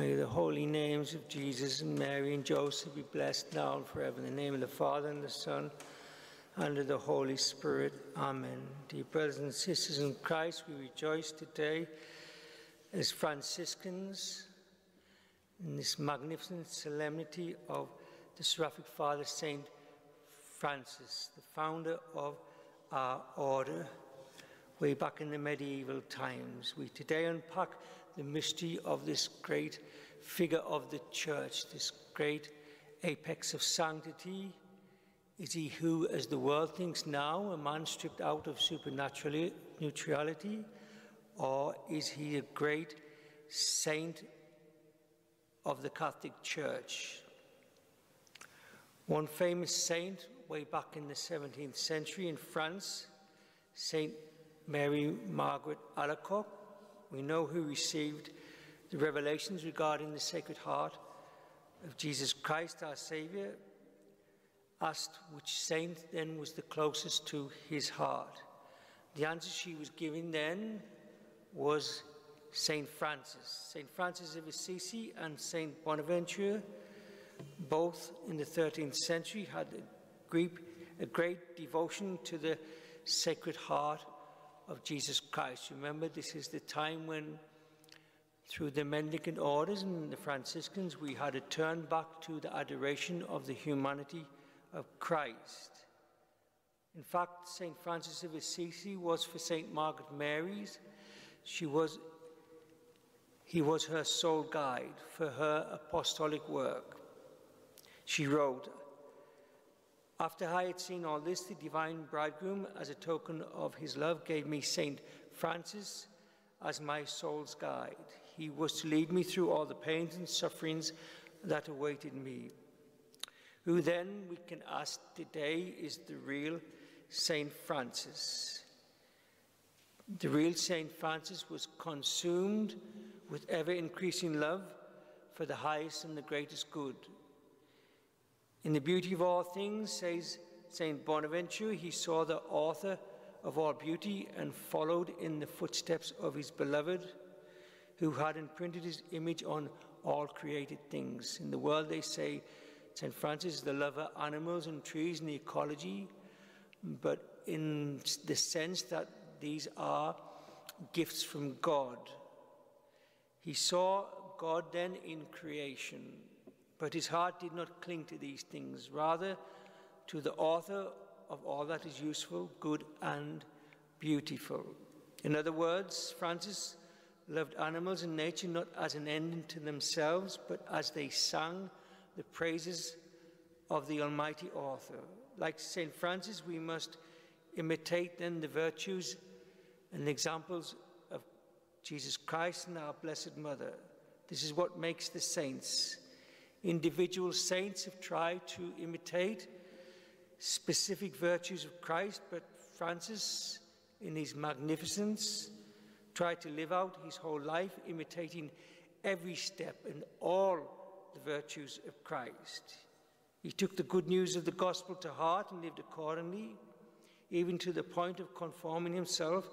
May the holy names of Jesus and Mary and Joseph be blessed now and forever. In the name of the Father and the Son, under the Holy Spirit. Amen. Dear brothers and sisters in Christ, we rejoice today as Franciscans in this magnificent solemnity of the Seraphic Father, Saint Francis, the founder of our order, way back in the medieval times. We today unpack the mystery of this great figure of the Church, this great apex of sanctity. Is he who, as the world thinks now, a man stripped out of supernatural neutrality, or is he a great saint of the Catholic Church? One famous saint way back in the 17th century in France, Saint Mary Margaret Alacoque, we know who received the revelations regarding the Sacred Heart of Jesus Christ, our Savior, asked which saint then was the closest to his heart. The answer she was given then was Saint Francis. Saint Francis of Assisi and Saint Bonaventure, both in the 13th century, had a great devotion to the Sacred Heart of Jesus Christ. Remember, this is the time when, through the mendicant orders and the Franciscans, we had a turn back to the adoration of the humanity of Christ. In fact, St. Francis of Assisi was for St. Margaret Mary's. He was her sole guide for her apostolic work. She wrote, "After I had seen all this, the divine bridegroom, as a token of his love, gave me St. Francis as my soul's guide. He was to lead me through all the pains and sufferings that awaited me." Who then, we can ask today, is the real Saint Francis? The real Saint Francis was consumed with ever-increasing love for the highest and the greatest good. "In the beauty of all things," says Saint Bonaventure, "he saw the author of all beauty and followed in the footsteps of his beloved, who had imprinted his image on all created things." In the world, they say, St. Francis is the lover of animals and trees and the ecology, but in the sense that these are gifts from God. He saw God then in creation, but his heart did not cling to these things, rather to the author of all that is useful, good, and beautiful. In other words, Francis loved animals and nature not as an end to themselves, but as they sang the praises of the Almighty Author. Like St. Francis, we must imitate then the virtues and examples of Jesus Christ and our Blessed Mother. This is what makes the saints. Individual saints have tried to imitate specific virtues of Christ, but Francis, in his magnificence, tried to live out his whole life imitating every step and all the virtues of Christ. He took the good news of the gospel to heart and lived accordingly, even to the point of conforming himself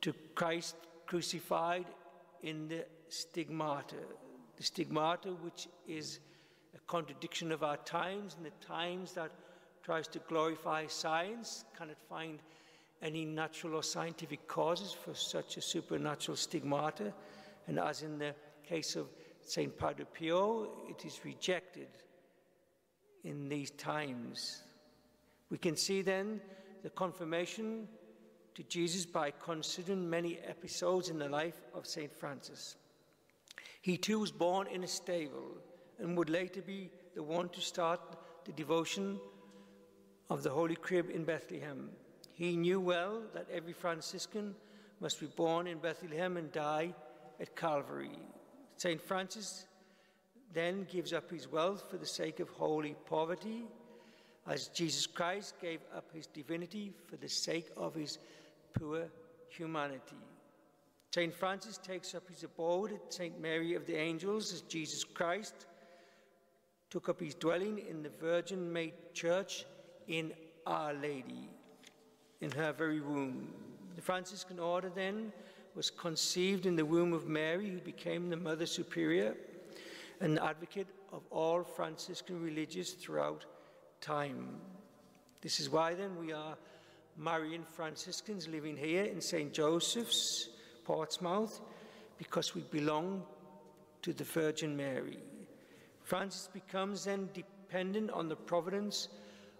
to Christ crucified in the stigmata. The stigmata, which is a contradiction of our times, and the times that tries to glorify science cannot find any natural or scientific causes for such a supernatural stigmata, and as in the case of Saint Padre Pio, it is rejected in these times. We can see then the confirmation to Jesus by considering many episodes in the life of Saint Francis. He too was born in a stable and would later be the one to start the devotion of the Holy Crib in Bethlehem. He knew well that every Franciscan must be born in Bethlehem and die at Calvary. St. Francis then gives up his wealth for the sake of holy poverty, as Jesus Christ gave up his divinity for the sake of his poor humanity. St. Francis takes up his abode at St. Mary of the Angels, as Jesus Christ took up his dwelling in the Virgin-made church in Our Lady, in her very womb. The Franciscan order then was conceived in the womb of Mary, who became the Mother Superior and advocate of all Franciscan religious throughout time. This is why then we are Marian Franciscans living here in St. Joseph's, Portsmouth, because we belong to the Virgin Mary. Francis becomes then dependent on the providence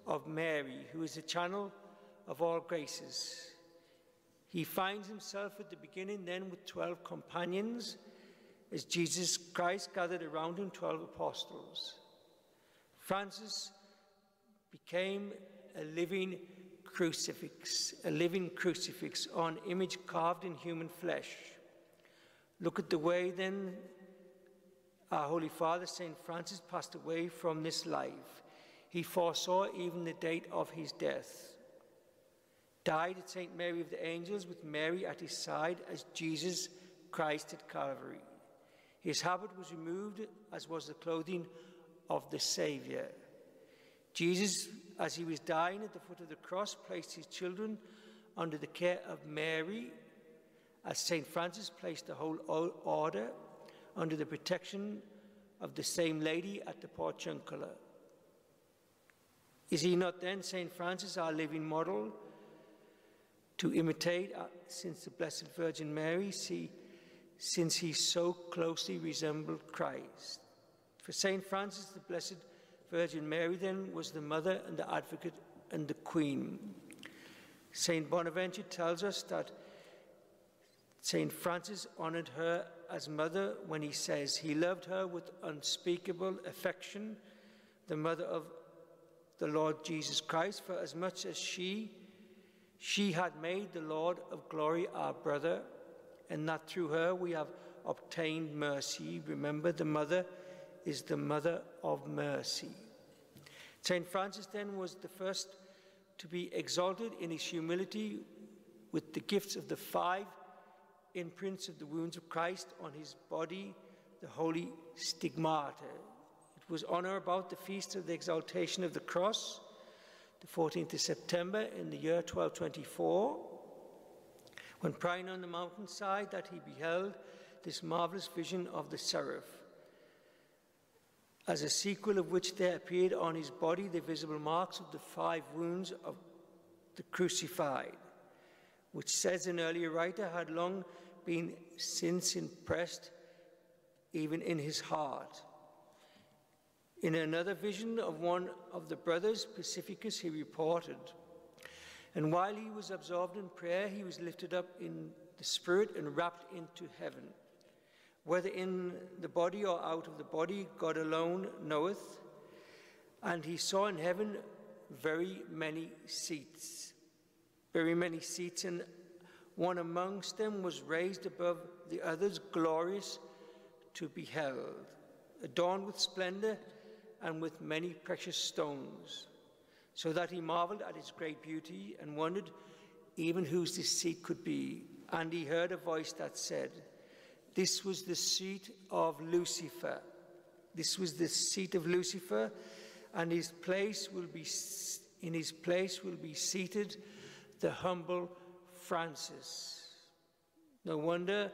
of Mary, who is the channel of all graces. He finds himself at the beginning then with 12 companions, as Jesus Christ gathered around him 12 apostles. Francis became a living crucifix on image carved in human flesh. Look at the way then our Holy Father, Saint Francis, passed away from this life. He foresaw even the date of his death. Died at Saint Mary of the Angels with Mary at his side as Jesus Christ at Calvary. His habit was removed, as was the clothing of the Saviour. Jesus, as he was dying at the foot of the cross, placed his children under the care of Mary, as St. Francis placed the whole order under the protection of the same lady at the Portiuncula. Is he not then, St. Francis, our living model to imitate, since the Blessed Virgin Mary, since he so closely resembled Christ? For St. Francis, the Blessed Virgin Mary then was the mother and the advocate and the queen. St. Bonaventure tells us that St. Francis honored her as mother when he says he loved her with unspeakable affection, the mother of the Lord Jesus Christ, for as much as she had made the Lord of glory our brother, and that through her we have obtained mercy. Remember, the mother is the mother of mercy. St. Francis then was the first to be exalted in his humility with the gifts of the 5 imprints of the wounds of Christ on his body, the holy stigmata. It was on or about the feast of the exaltation of the cross, the 14th of September in the year 1224, when praying on the mountainside, that he beheld this marvelous vision of the seraph, as a sequel of which there appeared on his body the visible marks of the 5 wounds of the crucified, which, says an earlier writer, had long been since impressed even in his heart. In another vision of one of the brothers, Pacificus, he reported, and while he was absorbed in prayer, he was lifted up in the spirit and wrapped into heaven. Whether in the body or out of the body, God alone knoweth. And he saw in heaven very many seats, and one amongst them was raised above the others, glorious to be held, adorned with splendor and with many precious stones, so that he marveled at its great beauty and wondered even whose this seat could be. And he heard a voice that said, "This was the seat of Lucifer. This was the seat of Lucifer, and in his place will be seated the humble Francis." No wonder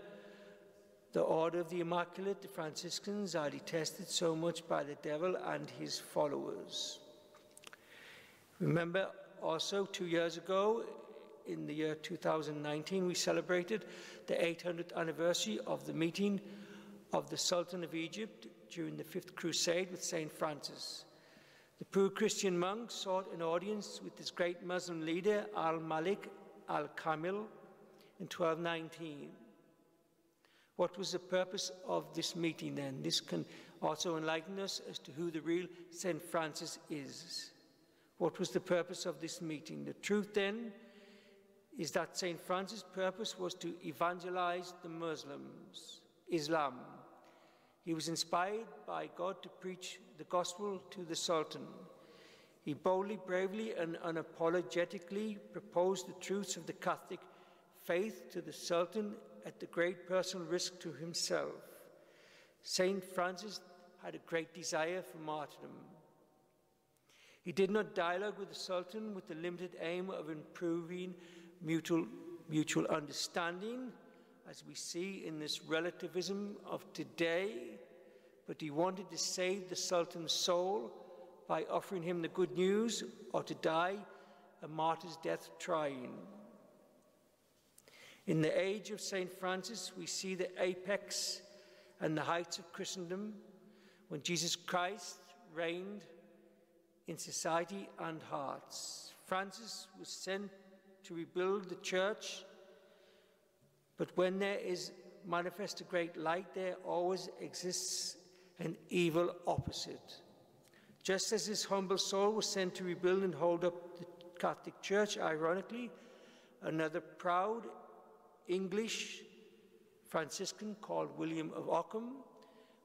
the Order of the Immaculate, the Franciscans, are detested so much by the devil and his followers. Remember also, 2 years ago, in the year 2019, we celebrated the 800th anniversary of the meeting of the Sultan of Egypt during the Fifth Crusade with Saint Francis. The poor Christian monk sought an audience with this great Muslim leader, Al-Malik al-Kamil, in 1219. What was the purpose of this meeting then? This can also enlighten us as to who the real Saint Francis is. What was the purpose of this meeting? The truth then is that St. Francis' purpose was to evangelize the Muslims, Islam. He was inspired by God to preach the gospel to the Sultan. He boldly, bravely, and unapologetically proposed the truths of the Catholic faith to the Sultan at the great personal risk to himself. St. Francis had a great desire for martyrdom. He did not dialogue with the Sultan with the limited aim of improving mutual understanding as we see in this relativism of today, but he wanted to save the Sultan's soul by offering him the good news, or to die a martyr's death trying. In the age of Saint Francis, we see the apex and the heights of Christendom when Jesus Christ reigned in society and hearts. Francis was sent to rebuild the church, but when there is manifest a great light, there always exists an evil opposite. Just as this humble soul was sent to rebuild and hold up the Catholic Church, ironically, another proud English Franciscan called William of Ockham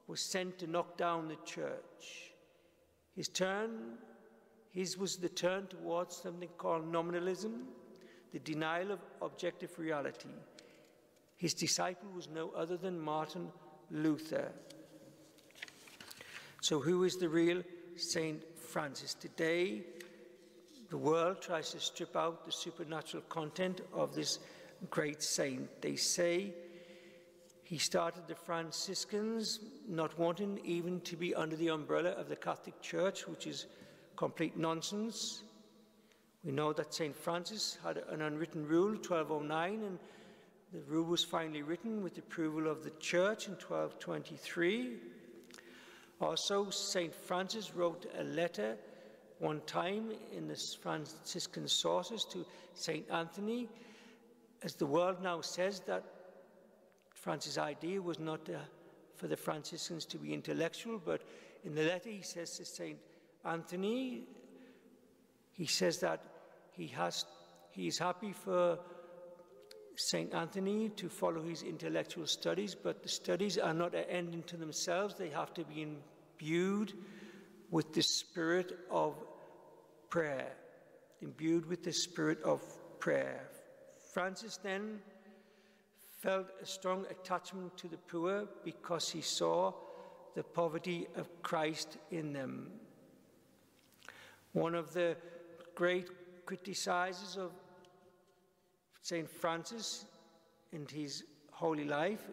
was sent to knock down the church. His was the turn towards something called nominalism, the denial of objective reality. His disciple was no other than Martin Luther. So who is the real Saint Francis? Today, the world tries to strip out the supernatural content of this great saint. They say he started the Franciscans not wanting even to be under the umbrella of the Catholic Church, which is complete nonsense. We know that Saint Francis had an unwritten rule, 1209, and the rule was finally written with the approval of the Church in 1223. Also, Saint Francis wrote a letter one time in the Franciscan sources to Saint Anthony. As the world now says, that Francis' idea was not for the Franciscans to be intellectual, but in the letter he says to Saint Anthony, he says that he is happy for Saint Anthony to follow his intellectual studies, but the studies are not an end unto themselves. They have to be imbued with the spirit of prayer. Francis then felt a strong attachment to the poor because he saw the poverty of Christ in them. One of the great criticizers of Saint Francis and his holy life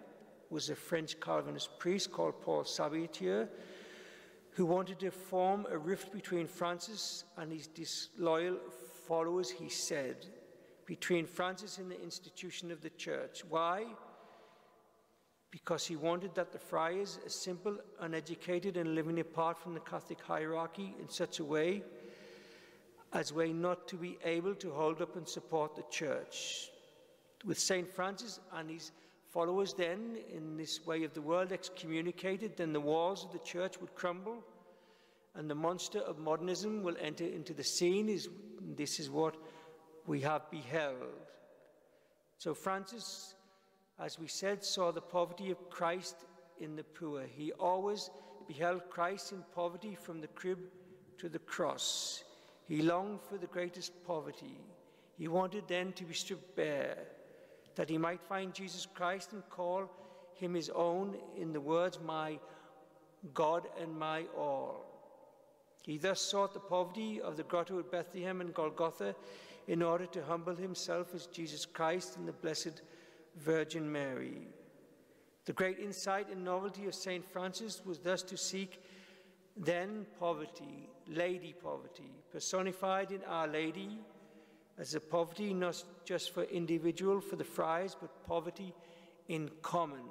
was a French Calvinist priest called Paul Sabatier, who wanted to form a rift between Francis and his disloyal followers, he said, between Francis and the institution of the Church. Why? Because he wanted that the friars, as simple, uneducated, and living apart from the Catholic hierarchy in such a way as way not to be able to hold up and support the Church. With Saint Francis and his followers then, in this way of the world, excommunicated, then the walls of the Church would crumble, and the monster of modernism will enter into the scene. This is what we have beheld. So Francis, as we said, saw the poverty of Christ in the poor. He always beheld Christ in poverty from the crib to the cross. He longed for the greatest poverty. He wanted then to be stripped bare, that he might find Jesus Christ and call him his own in the words, "My God and my all." He thus sought the poverty of the grotto at Bethlehem and Golgotha in order to humble himself as Jesus Christ and the Blessed Virgin Mary. The great insight and novelty of Saint Francis was thus to seek then poverty, lady poverty, personified in Our Lady as a poverty not just for individual, for the friars, but poverty in common.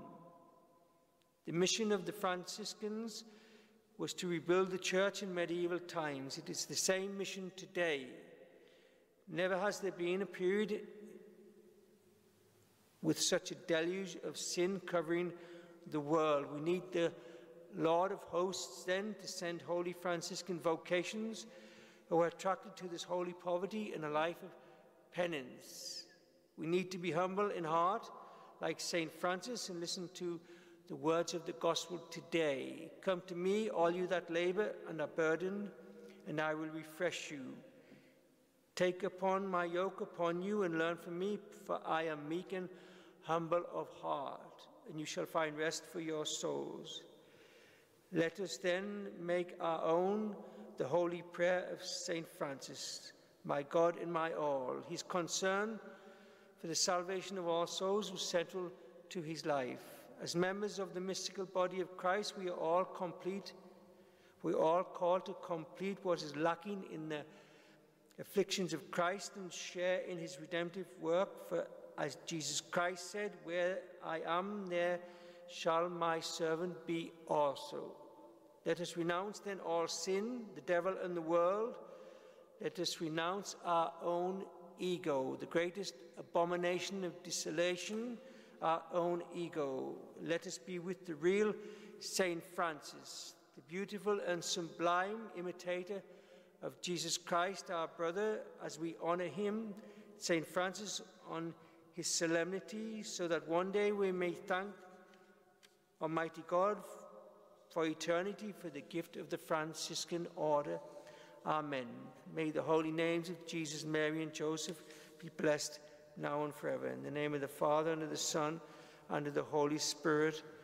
The mission of the Franciscans was to rebuild the Church in medieval times. It is the same mission today. Never has there been a period with such a deluge of sin covering the world. We need the Lord of hosts then to send holy Franciscan vocations who are attracted to this holy poverty in a life of penance. We need to be humble in heart like Saint Francis and listen to the words of the gospel today. "Come to me, all you that labor and are burdened, and I will refresh you. Take upon my yoke upon you and learn from me, for I am meek and humble of heart, and you shall find rest for your souls." Let us then make our own the holy prayer of Saint Francis, "My God and my all." His concern for the salvation of all souls was central to his life. As members of the mystical body of Christ, we are all complete. We are all called to complete what is lacking in the afflictions of Christ and share in his redemptive work. For as Jesus Christ said, where I am, there shall my servant be also. Let us renounce then all sin, the devil and the world. Let us renounce our own ego, the greatest abomination of desolation, our own ego. Let us be with the real Saint Francis, the beautiful and sublime imitator of Jesus Christ, our brother, as we honor him, Saint Francis, on his solemnity, so that one day we may thank Almighty God for eternity for the gift of the Franciscan order. Amen. May the holy names of Jesus, Mary, and Joseph be blessed now and forever. In the name of the Father, and of the Son, and of the Holy Spirit.